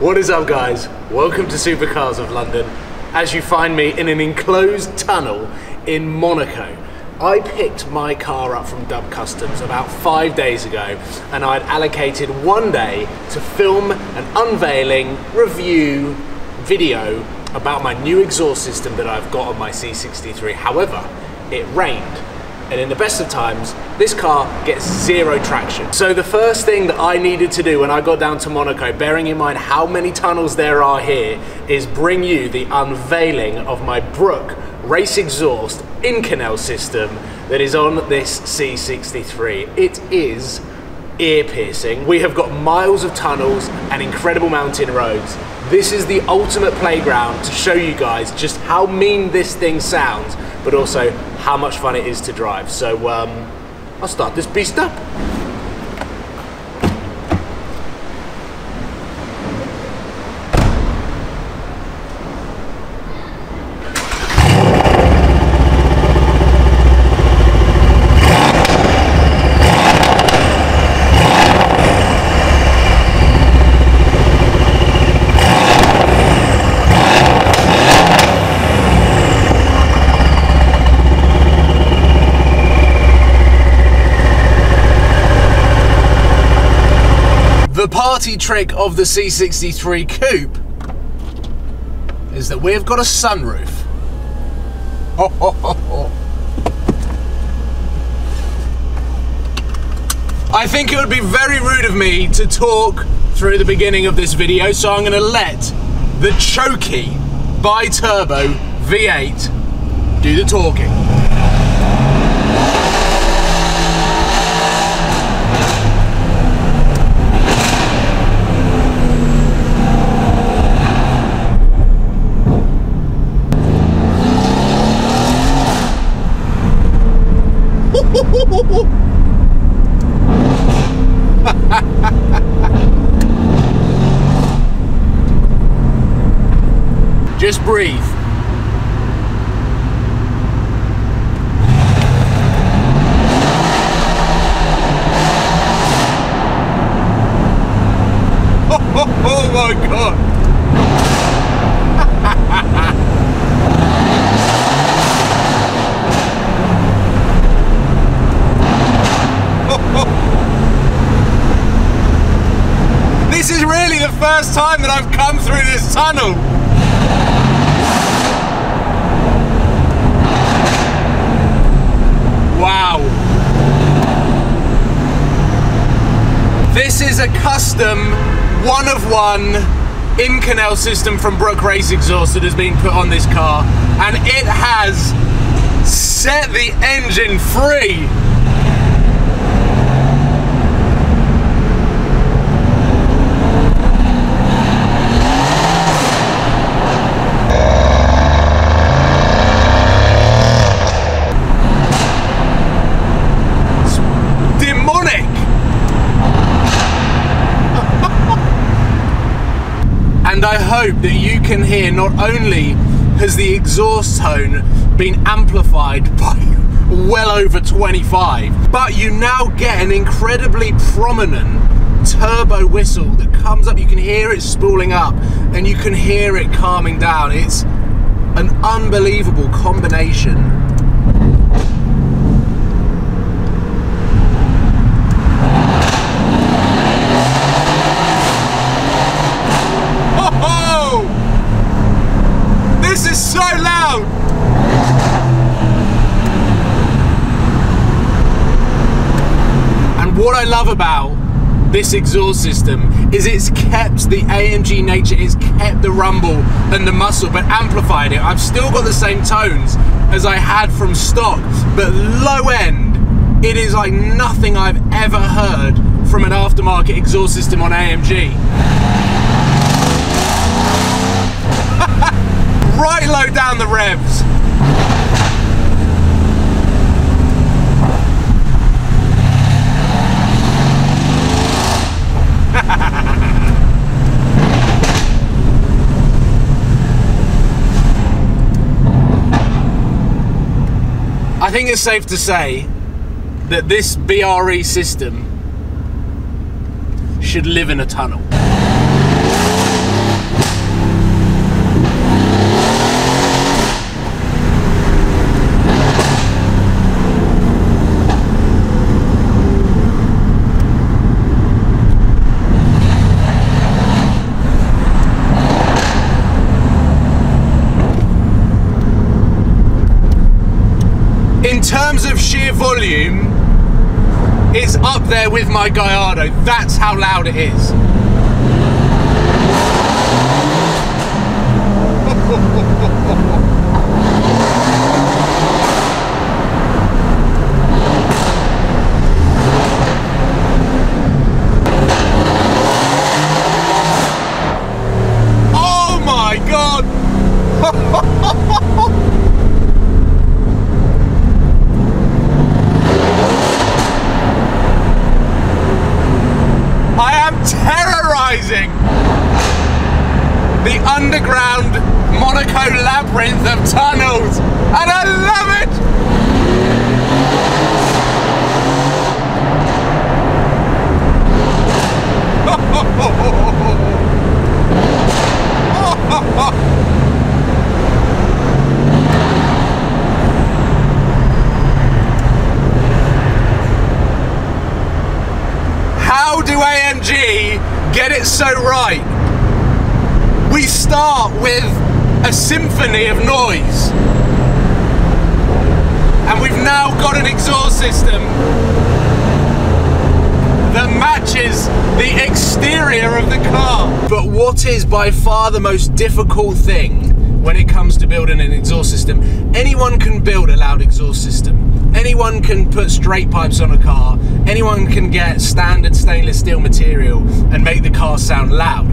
What is up, guys? Welcome to Supercars of London, as you find me in an enclosed tunnel in Monaco. I picked my car up from Dub Customs about 5 days ago, and I'd allocated one day to film an unveiling review video about my new exhaust system that I've got on my C63. However, it rained. And in the best of times, this car gets zero traction. So the first thing that I needed to do when I got down to Monaco, bearing in mind how many tunnels there are here, is bring you the unveiling of my Brooke Race Exhaust Inconel system that is on this C63. It is ear-piercing. We have got miles of tunnels and incredible mountain roads. This is the ultimate playground to show you guys just how mean this thing sounds, but also how much fun it is to drive. So I'll start this beast up. The party trick of the C63 coupe is that we've got a sunroof. Ho, ho, ho, ho. I think it would be very rude of me to talk through the beginning of this video, so I'm going to let the choky bi-turbo V8 do the talking. Just breathe. Oh my God. This is really the first time that I've come through this tunnel. Wow. This is a custom one-of-one Inconel system from Brooke Race Exhaust that has been put on this car, and it has set the engine free. And I hope that you can hear, not only has the exhaust tone been amplified by well over 25, but you now get an incredibly prominent turbo whistle that comes up. You can hear it spooling up and you can hear it calming down. It's an unbelievable combination. What I love about this exhaust system is it's kept the AMG nature, it's kept the rumble and the muscle, but amplified it. I've still got the same tones as I had from stock, but low end, it is like nothing I've ever heard from an aftermarket exhaust system on AMG. Right low down the revs. I think it's safe to say that this BRE system should live in a tunnel. sheer volume, it's up there with my Gallardo. That's how loud it is. Oh my God! Terrorizing the underground Monaco labyrinth of tunnels, and I love it. How do AMG get it so right? We start with a symphony of noise, and we've now got an exhaust system that matches the exterior of the car. But what is by far the most difficult thing when it comes to building an exhaust system? Anyone can build a loud exhaust system. Anyone can put straight pipes on a car. Anyone can get standard stainless steel material and make the car sound loud,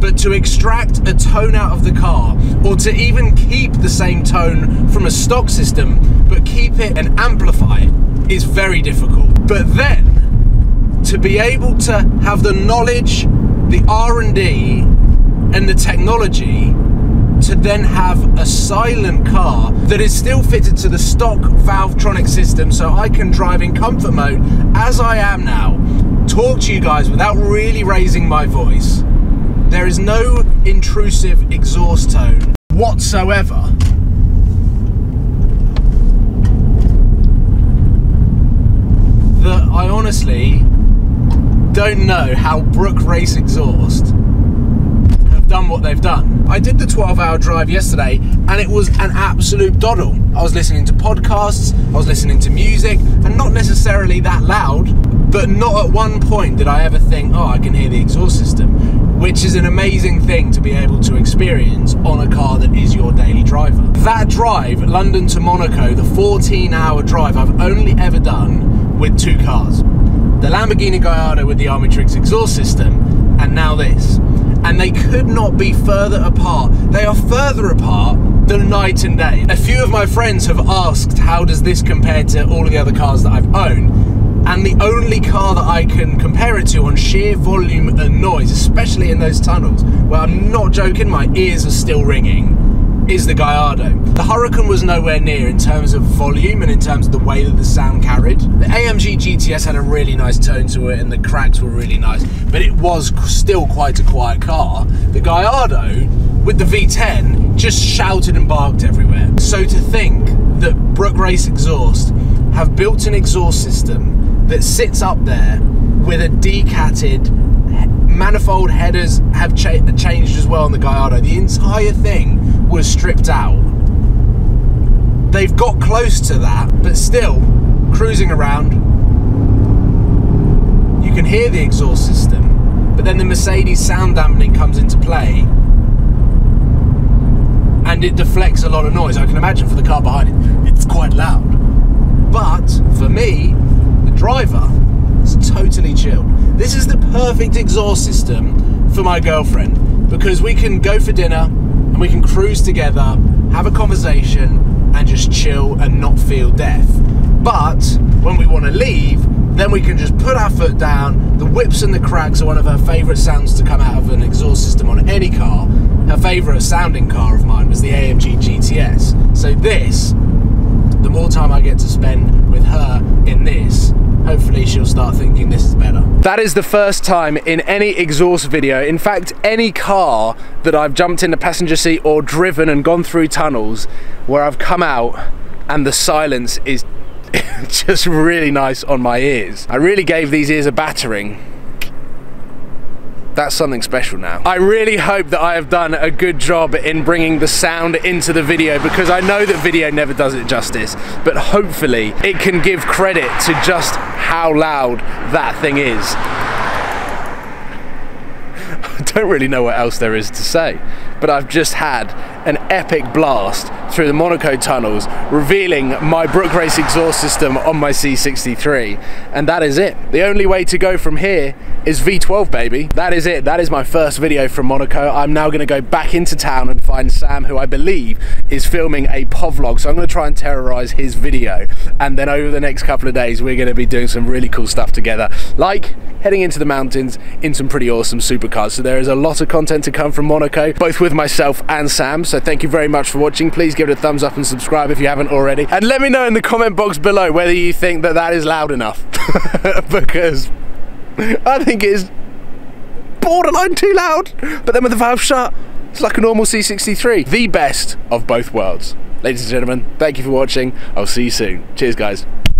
but to extract a tone out of the car, or to even keep the same tone from a stock system but keep it and amplify it, is very difficult. But then, to be able to have the knowledge, the R&D and the technology to then have a silent car that is still fitted to the stock Valvetronic system, so I can drive in comfort mode as I am now, talk to you guys without really raising my voice. There is no intrusive exhaust tone whatsoever. That I honestly don't know how Brooke Race Exhaust done what they've done. I did the 12-hour drive yesterday and it was an absolute doddle. I was listening to podcasts, I was listening to music, and not necessarily that loud, but not at one point did I ever think, oh, I can hear the exhaust system, which is an amazing thing to be able to experience on a car that is your daily driver. That drive, London to Monaco, the 14-hour drive, I've only ever done with two cars. The Lamborghini Gallardo with the Armytrix exhaust system, and now this. And they could not be further apart. They are further apart than night and day. A few of my friends have asked, how does this compare to all of the other cars that I've owned? And the only car that I can compare it to on sheer volume and noise, especially in those tunnels, where I'm not joking, my ears are still ringing, is the Gallardo. The Huracan was nowhere near in terms of volume and in terms of the way that the sound carried. The AMG GTS had a really nice tone to it and the cracks were really nice, but it was still quite a quiet car. The Gallardo, with the V10, just shouted and barked everywhere. So to think that Brooke Race Exhaust have built an exhaust system that sits up there with a decatted manifold, headers have changed as well on the Gallardo. The entire thing was stripped out. They've got close to that, but still, cruising around, you can hear the exhaust system, but then the Mercedes sound dampening comes into play, and it deflects a lot of noise. I can imagine for the car behind it, it's quite loud. But, for me, the driver, it's totally chilled. This is the perfect exhaust system for my girlfriend, because we can go for dinner, and we can cruise together, have a conversation, and just chill and not feel deaf. But when we want to leave, then we can just put our foot down. The whips and the cracks are one of her favourite sounds to come out of an exhaust system on any car. Her favourite sounding car of mine was the AMG GTS. So this, the more time I get to spend with her in this, hopefully she'll start thinking this is better. That is the first time in any exhaust video, in fact any car that I've jumped in the passenger seat or driven and gone through tunnels, where I've come out and the silence is just really nice on my ears. I really gave these ears a battering. that's something special now. I really hope that I have done a good job in bringing the sound into the video, because I know that video never does it justice, but hopefully it can give credit to just how loud that thing is. I don't really know what else there is to say, but I've just had an epic blast through the Monaco tunnels, revealing my Brooke Race exhaust system on my C63, and that is it. The only way to go from here is V12, baby. That is it. That is my first video from Monaco. I'm now going to go back into town and find Sam, who I believe is filming a povlog, so I'm going to try and terrorize his video, and then over the next couple of days we're going to be doing some really cool stuff together, like heading into the mountains in some pretty awesome supercars. So there is a lot of content to come from Monaco, both with myself and Sam. So thank you very much for watching. Please give it a thumbs up and subscribe if you haven't already, and let me know in the comment box below whether you think that that is loud enough, because I think it is borderline too loud, but then with the valve shut it's like a normal C63. The best of both worlds. Ladies and gentlemen, thank you for watching. I'll see you soon. Cheers, guys.